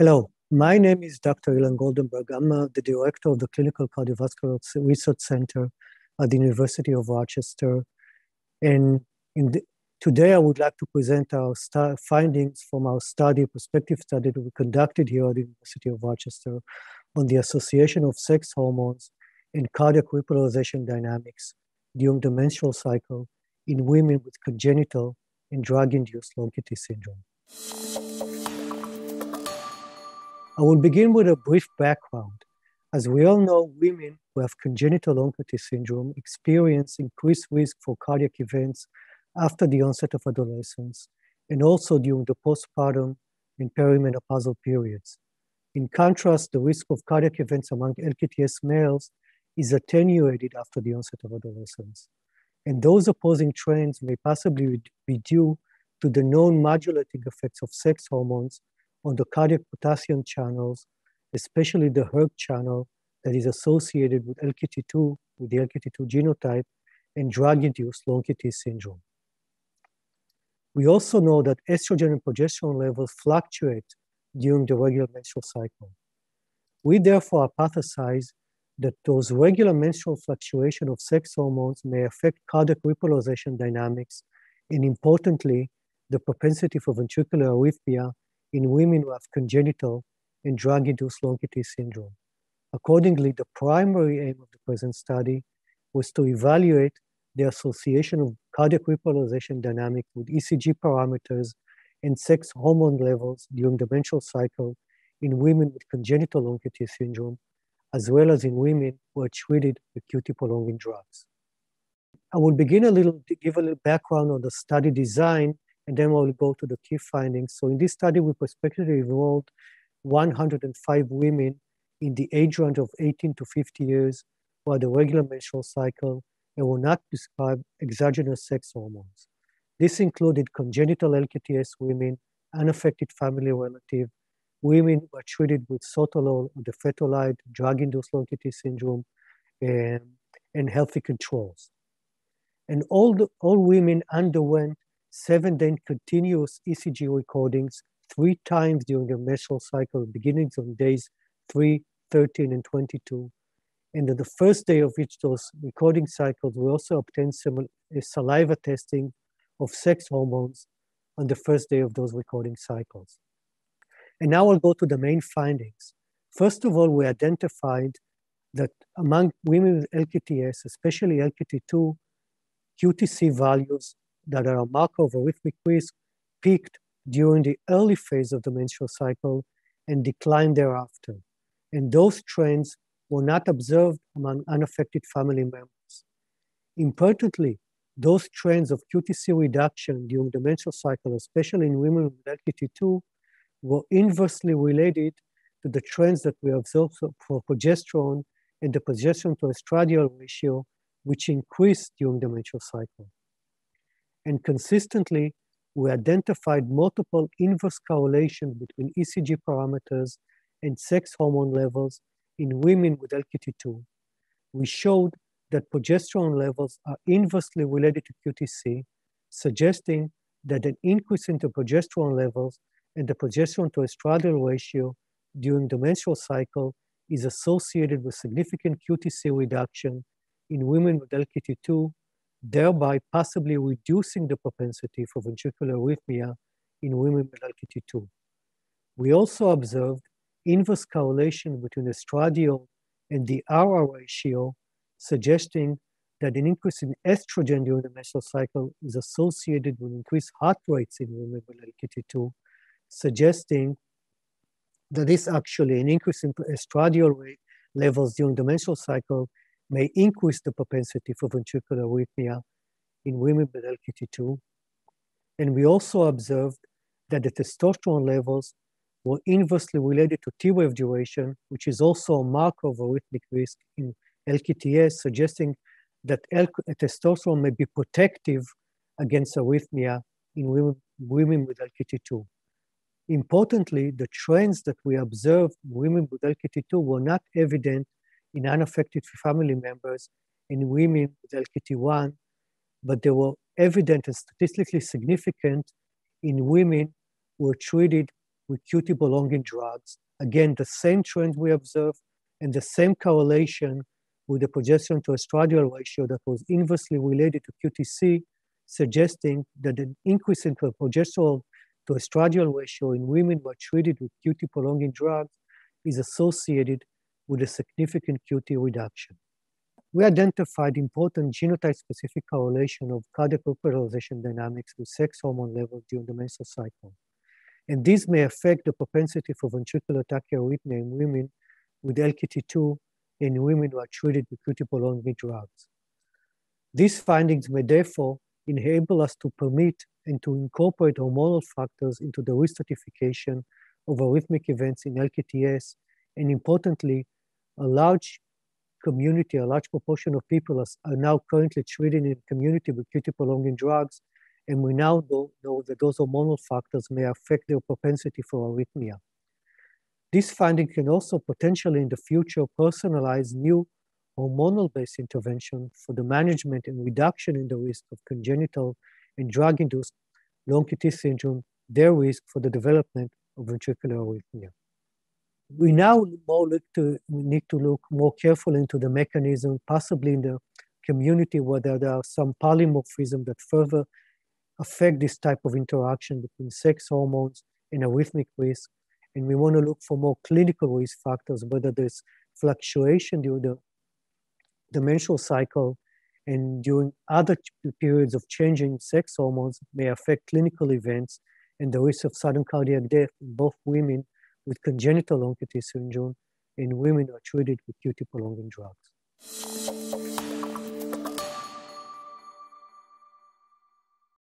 Hello, my name is Dr. Ilan Goldenberg. I'm the director of the Clinical Cardiovascular Research Center at the University of Rochester. And today I would like to present our findings from our study, prospective study that we conducted here at the University of Rochester on the association of sex hormones and cardiac repolarization dynamics during the menstrual cycle in women with congenital and drug-induced long QT syndrome. I will begin with a brief background. As we all know, women who have congenital long QT syndrome experience increased risk for cardiac events after the onset of adolescence and also during the postpartum and perimenopausal periods. In contrast, the risk of cardiac events among LQTS males is attenuated after the onset of adolescence. And those opposing trends may possibly be due to the known modulating effects of sex hormones on the cardiac potassium channels, especially the HERG channel that is associated with LQT2, with the LQT2 genotype, and drug-induced long QT syndrome. We also know that estrogen and progesterone levels fluctuate during the regular menstrual cycle. We therefore hypothesize that those regular menstrual fluctuations of sex hormones may affect cardiac repolarization dynamics, and importantly, the propensity for ventricular arrhythmia in women who have congenital and drug-induced long QT syndrome. Accordingly, the primary aim of the present study was to evaluate the association of cardiac repolarization dynamic with ECG parameters and sex hormone levels during the menstrual cycle in women with congenital long QT syndrome, as well as in women who are treated with QT prolonging drugs. I will begin give a little background on the study design, and then we'll go to the key findings. So in this study, we prospectively enrolled 105 women in the age range of 18 to 50 years who had a regular menstrual cycle and were not prescribed exogenous sex hormones. This included congenital LQTS women, unaffected family relative, women who are treated with sotalol or defetolide, drug-induced long QT syndrome, and healthy controls. And all women underwent 7-day continuous ECG recordings 3 times during the menstrual cycle, beginning on days 3, 13, and 22. And on the first day of each of those recording cycles, we also obtained saliva testing of sex hormones on the first day of those recording cycles. And now I'll go to the main findings. First of all, we identified that among women with LQTS, especially LQT2, QTC values that are a marker of arrhythmic risk peaked during the early phase of the menstrual cycle and declined thereafter. And those trends were not observed among unaffected family members. Importantly, those trends of QTC reduction during the menstrual cycle, especially in women with LQT2, were inversely related to the trends that we observed for progesterone and the progesterone to estradiol ratio, which increased during the menstrual cycle. And consistently, we identified multiple inverse correlations between ECG parameters and sex hormone levels in women with LQT2. We showed that progesterone levels are inversely related to QTC, suggesting that an increase in the progesterone levels and the progesterone to estradiol ratio during the menstrual cycle is associated with significant QTC reduction in women with LQT2, thereby possibly reducing the propensity for ventricular arrhythmia in women with LQT2. We also observed inverse correlation between estradiol and the RR ratio, suggesting that an increase in estrogen during the menstrual cycle is associated with increased heart rates in women with LQT2, suggesting that this actually, an increase in estradiol rate levels during the menstrual cycle may increase the propensity for ventricular arrhythmia in women with LQT2. And we also observed that the testosterone levels were inversely related to T-wave duration, which is also a marker of arrhythmic risk in LQTS, suggesting that testosterone may be protective against arrhythmia in women with LQT2. Importantly, the trends that we observed in women with LQT2 were not evident in unaffected family members in women with LQT1, but they were evident and statistically significant in women who were treated with QT-prolonging drugs. Again, the same trend we observed and the same correlation with the progesterone to estradiol ratio that was inversely related to QTC, suggesting that an increase in progesterone to estradiol ratio in women who are treated with QT-prolonging drugs is associated with a significant QT reduction. We identified important genotype-specific correlation of cardiac repolarization dynamics with sex hormone levels during the menstrual cycle. And this may affect the propensity for ventricular tachyarrhythmia in women with LQT2 and in women who are treated with QT-prolonging drugs. These findings may therefore enable us to permit and to incorporate hormonal factors into the risk stratification of arrhythmic events in LQTS, and importantly, a large proportion of people are now currently treated in community with QT-prolonging drugs, and we now know that those hormonal factors may affect their propensity for arrhythmia. This finding can also potentially in the future personalize new hormonal-based intervention for the management and reduction in the risk of congenital and drug-induced long QT syndrome, their risk for the development of ventricular arrhythmia. We now need to look more carefully into the mechanism, possibly in the community where there are some polymorphisms that further affect this type of interaction between sex hormones and arrhythmic risk. And we want to look for more clinical risk factors, whether there's fluctuation during the menstrual cycle and during other periods of changing sex hormones may affect clinical events and the risk of sudden cardiac death in both women with congenital long QT syndrome in women who are treated with QT prolonging drugs.